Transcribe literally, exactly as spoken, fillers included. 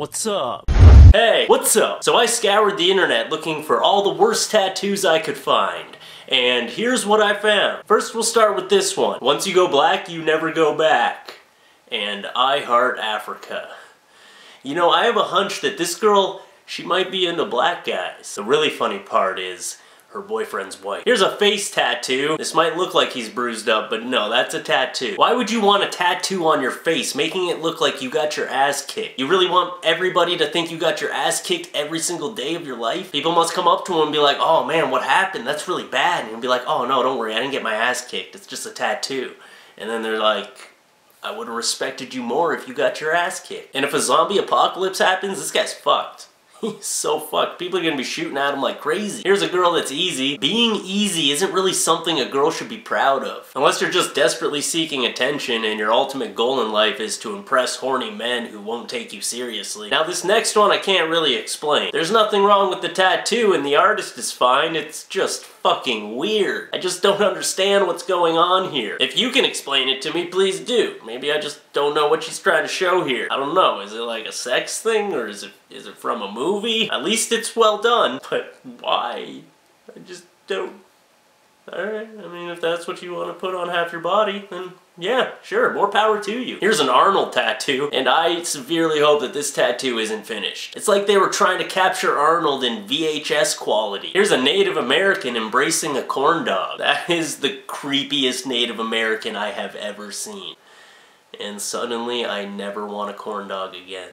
What's up? Hey, what's up? So I scoured the internet looking for all the worst tattoos I could find. And here's what I found. First, we'll start with this one. Once you go black, you never go back. And I heart Africa. You know, I have a hunch that this girl, she might be into black guys. The really funny part is, her boyfriend's white. Here's a face tattoo. This might look like he's bruised up, but no, that's a tattoo. Why would you want a tattoo on your face, making it look like you got your ass kicked? You really want everybody to think you got your ass kicked every single day of your life? People must come up to him and be like, oh man, what happened? That's really bad. And he'll be like, oh no, don't worry, I didn't get my ass kicked. It's just a tattoo. And then they're like, I would have respected you more if you got your ass kicked. And if a zombie apocalypse happens, this guy's fucked. He's so fucked. People are gonna be shooting at him like crazy. Here's a girl that's easy. Being easy isn't really something a girl should be proud of. Unless you're just desperately seeking attention and your ultimate goal in life is to impress horny men who won't take you seriously. Now this next one I can't really explain. There's nothing wrong with the tattoo and the artist is fine. It's just fucking weird. I just don't understand what's going on here. If you can explain it to me, please do. Maybe I just don't know what she's trying to show here. I don't know. Is it like a sex thing or is it is it from a movie? Movie. At least it's well done, but why? I just don't. Alright, I mean, if that's what you want to put on half your body, then yeah, sure, more power to you. Here's an Arnold tattoo, and I severely hope that this tattoo isn't finished. It's like they were trying to capture Arnold in V H S quality. Here's a Native American embracing a corn dog. That is the creepiest Native American I have ever seen. And suddenly, I never want a corn dog again.